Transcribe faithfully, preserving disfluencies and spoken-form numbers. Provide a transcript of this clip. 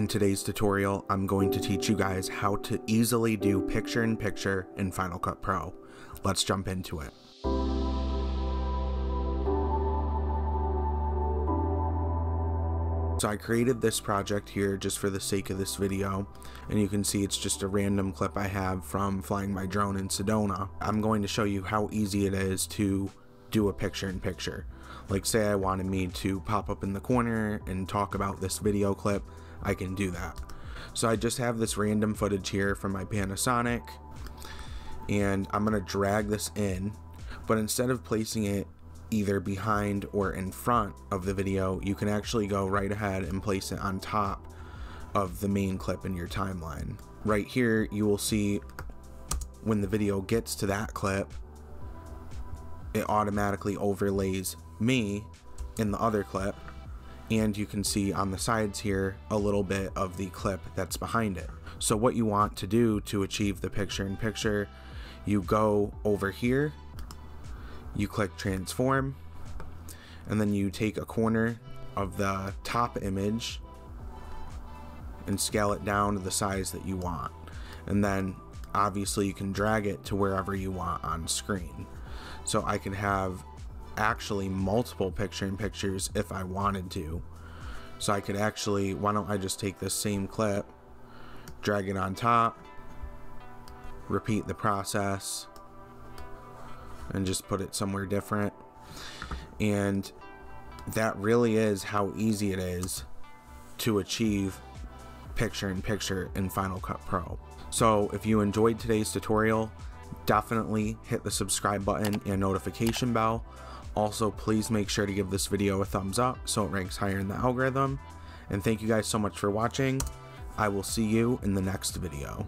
In today's tutorial, I'm going to teach you guys how to easily do picture-in-picture in Final Cut Pro. Let's jump into it. So I created this project here just for the sake of this video, and you can see it's just a random clip I have from flying my drone in Sedona. I'm going to show you how easy it is to do a picture-in-picture. Like, say I wanted me to pop up in the corner and talk about this video clip, I can do that. So I just have this random footage here from my Panasonic, and I'm gonna drag this in, but instead of placing it either behind or in front of the video, you can actually go right ahead and place it on top of the main clip in your timeline. Right here, you will see when the video gets to that clip, it automatically overlays me in the other clip, and you can see on the sides here a little bit of the clip that's behind it. So what you want to do to achieve the picture in picture, you go over here, you click transform, and then you take a corner of the top image and scale it down to the size that you want, and then obviously you can drag it to wherever you want on screen. So I can have actually multiple picture-in-pictures if I wanted to. So I could actually, why don't I just take this same clip, drag it on top, repeat the process, and just put it somewhere different. And that really is how easy it is to achieve picture-in-picture in Final Cut Pro. So if you enjoyed today's tutorial, definitely hit the subscribe button and notification bell. Also, please make sure to give this video a thumbs up so it ranks higher in the algorithm. And thank you guys so much for watching. I will see you in the next video.